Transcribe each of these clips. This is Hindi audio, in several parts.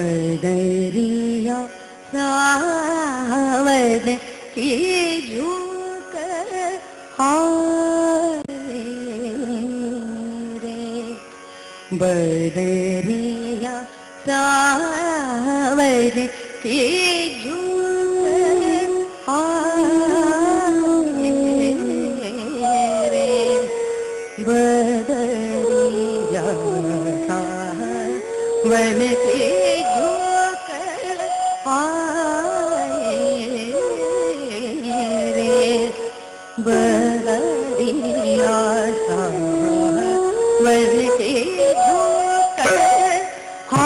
बदरिया सावन की झूक रे बदरिया सावन की झूक रे बदरिया सावन की बदरिया सावन की झूक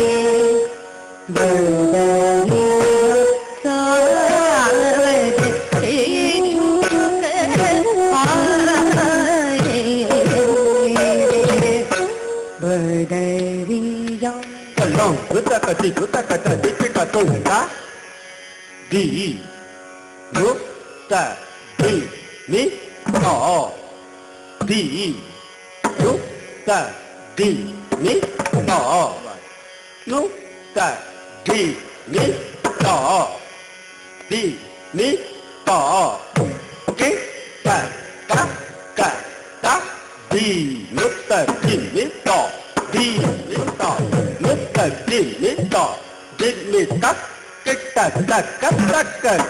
रे बदरिया सावन की झूक रे बदरिया गुता कटी गुता कटा दीपिका तो घटा दी दो ता दी मी ओ दी दो ता दी मी ओ दो ता दी मी ओ दी मी ओ के ता ता दी नो ता दी मी ओ दी नो ता दी मी ओ दी मी ता ता ता का ता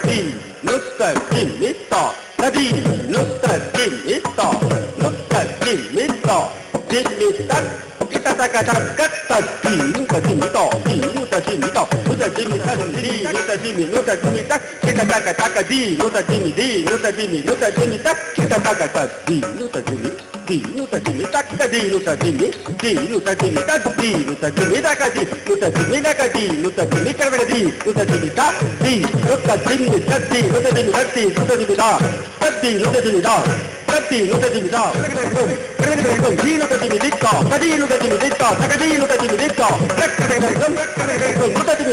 दी नुस्ता दिमिता दी नुस्ता दिमिता दिमिता किता ता का ता दी नुस्ता दिमिता नुस्ता दिमिता दी नुस्ता दिमिता दिमिता किता ता का दी नुस्ता दिमिता दिमिता किता ता का दी नुस्ता दिमिता dinu tadini takadinu tadini dinu tadini takadinu tadini takadinu tadini karvadi tadini ta dinu tadini tadinu tadini tadini ta tadinu tadini ta tadinu tadini ta dinu tadini dikka tadinu tadini dikka takadinu tadini dikka tadinu tadini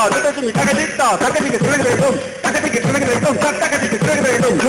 takaditta takadinu takadinu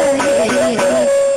रे।